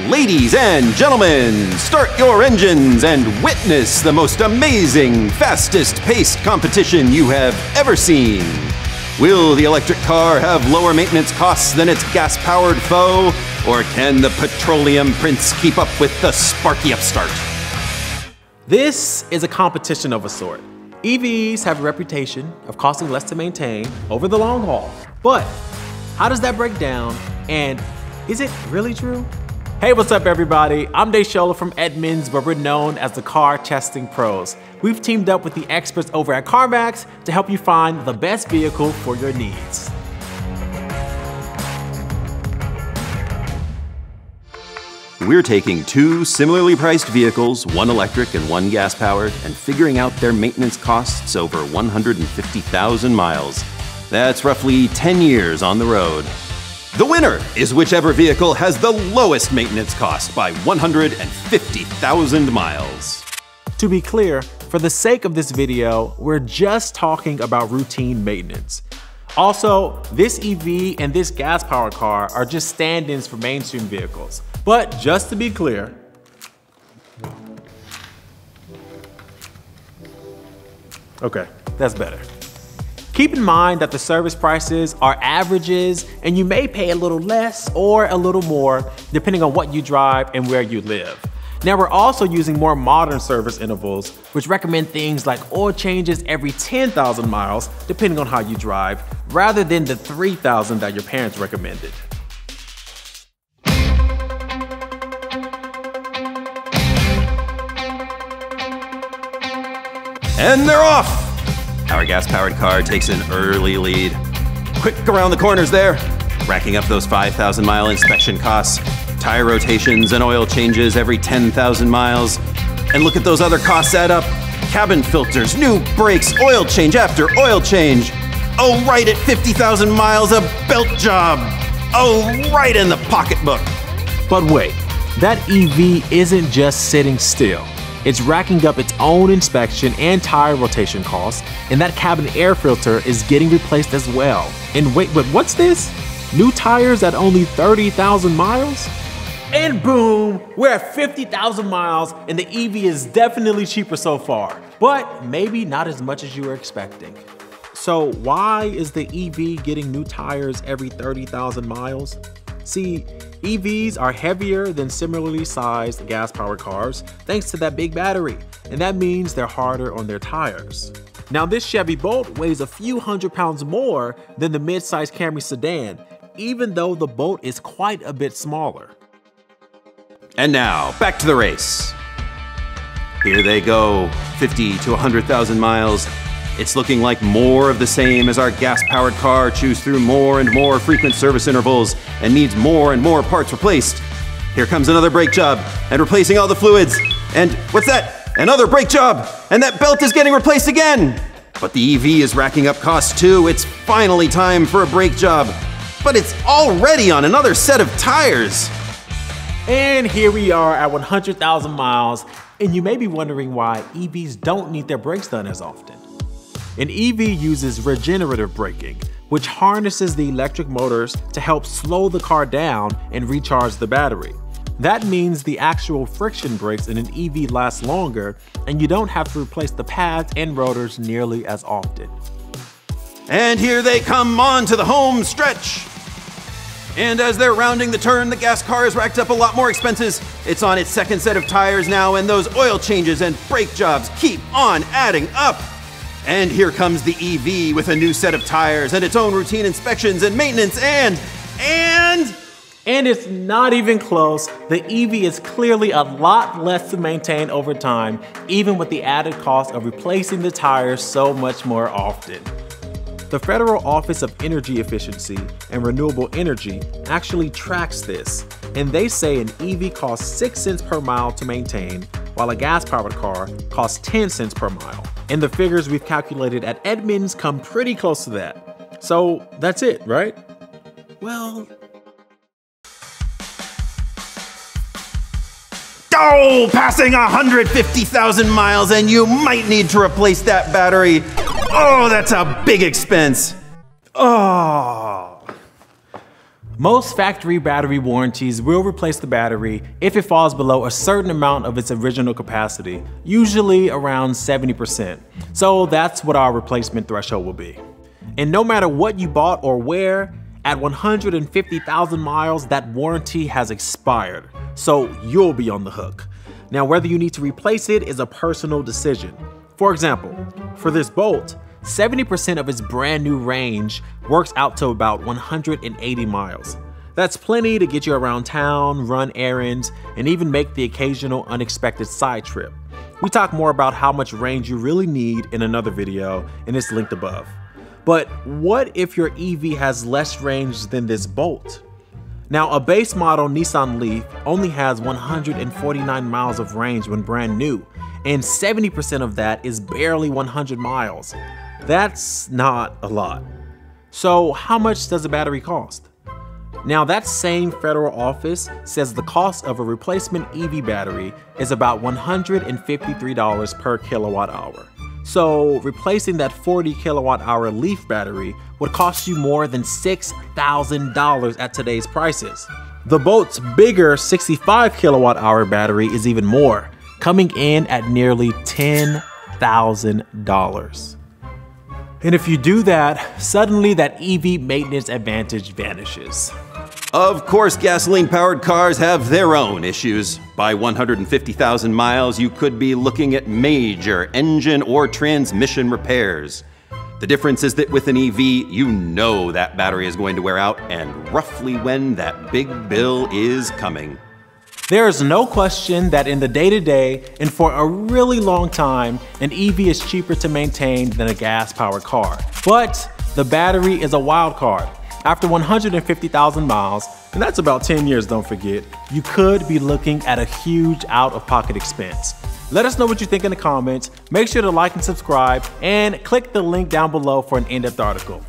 Ladies and gentlemen, start your engines and witness the most amazing, fastest-paced competition you have ever seen. Will the electric car have lower maintenance costs than its gas-powered foe, or can the petroleum prince keep up with the sparky upstart? This is a competition of a sort. EVs have a reputation of costing less to maintain over the long haul, but how does that break down, and is it really true? Hey, what's up everybody? I'm Desola from Edmunds, where we're known as the car testing pros. We've teamed up with the experts over at CarMax to help you find the best vehicle for your needs. We're taking two similarly priced vehicles, one electric and one gas-powered, and figuring out their maintenance costs over 150,000 miles. That's roughly 10 years on the road. The winner is whichever vehicle has the lowest maintenance cost by 150,000 miles. To be clear, for the sake of this video, we're just talking about routine maintenance. Also, this EV and this gas-powered car are just stand-ins for mainstream vehicles. But just to be clear, okay, that's better. Keep in mind that the service prices are averages and you may pay a little less or a little more depending on what you drive and where you live. Now we're also using more modern service intervals, which recommend things like oil changes every 10,000 miles depending on how you drive, rather than the 3,000 that your parents recommended. And they're off! Our gas-powered car takes an early lead. Quick around the corners there, racking up those 5,000 mile inspection costs, tire rotations and oil changes every 10,000 miles. And look at those other costs add up. Cabin filters, new brakes, oil change after oil change. Oh, right at 50,000 miles, a belt job. Oh, right in the pocketbook. But wait, that EV isn't just sitting still. It's racking up its own inspection and tire rotation costs, and that cabin air filter is getting replaced as well. And wait, but what's this? New tires at only 30,000 miles? And boom, we're at 50,000 miles, and the EV is definitely cheaper so far, but maybe not as much as you were expecting. So why is the EV getting new tires every 30,000 miles? See, EVs are heavier than similarly sized gas-powered cars thanks to that big battery, and that means they're harder on their tires. Now this Chevy Bolt weighs a few hundred pounds more than the mid-size Camry sedan, even though the Bolt is quite a bit smaller. And now, back to the race. Here they go, 50 to 100,000 miles. It's looking like more of the same as our gas-powered car chews through more and more frequent service intervals and needs more and more parts replaced. Here comes another brake job and replacing all the fluids. And what's that? Another brake job! And that belt is getting replaced again! But the EV is racking up costs too. It's finally time for a brake job. But it's already on another set of tires. And here we are at 100,000 miles, and you may be wondering why EVs don't need their brakes done as often. An EV uses regenerative braking, which harnesses the electric motors to help slow the car down and recharge the battery. That means the actual friction brakes in an EV last longer, and you don't have to replace the pads and rotors nearly as often. And here they come on to the home stretch. And as they're rounding the turn, the gas car has racked up a lot more expenses. It's on its second set of tires now, and those oil changes and brake jobs keep on adding up. And here comes the EV with a new set of tires and its own routine inspections and maintenance and it's not even close. The EV is clearly a lot less to maintain over time, even with the added cost of replacing the tires so much more often. The Federal Office of Energy Efficiency and Renewable Energy actually tracks this, and they say an EV costs 6 cents per mile to maintain, while a gas-powered car costs 10 cents per mile. And the figures we've calculated at Edmunds come pretty close to that. So that's it, right? Well... Oh, passing 150,000 miles and you might need to replace that battery. Oh, that's a big expense. Oh. Most factory battery warranties will replace the battery if it falls below a certain amount of its original capacity, usually around 70%. So that's what our replacement threshold will be. And no matter what you bought or where, at 150,000 miles, that warranty has expired. So you'll be on the hook. Now, whether you need to replace it is a personal decision. For example, for this Bolt, 70% of its brand new range works out to about 180 miles. That's plenty to get you around town, run errands, and even make the occasional unexpected side trip. We talk more about how much range you really need in another video, and it's linked above. But what if your EV has less range than this Bolt? Now, a base model Nissan Leaf only has 149 miles of range when brand new, and 70% of that is barely 100 miles. That's not a lot. So how much does a battery cost? Now, that same federal office says the cost of a replacement EV battery is about $153 per kilowatt hour. So replacing that 40 kilowatt hour Leaf battery would cost you more than $6,000 at today's prices. The Bolt's bigger 65 kilowatt hour battery is even more, coming in at nearly $10,000. And if you do that, suddenly that EV maintenance advantage vanishes. Of course, gasoline-powered cars have their own issues. By 150,000 miles, you could be looking at major engine or transmission repairs. The difference is that with an EV, you know that battery is going to wear out and roughly when that big bill is coming. There is no question that in the day-to-day and for a really long time, an EV is cheaper to maintain than a gas-powered car. But the battery is a wild card. After 150,000 miles, and that's about 10 years, don't forget, you could be looking at a huge out-of-pocket expense. Let us know what you think in the comments. Make sure to like and subscribe, and click the link down below for an in-depth article.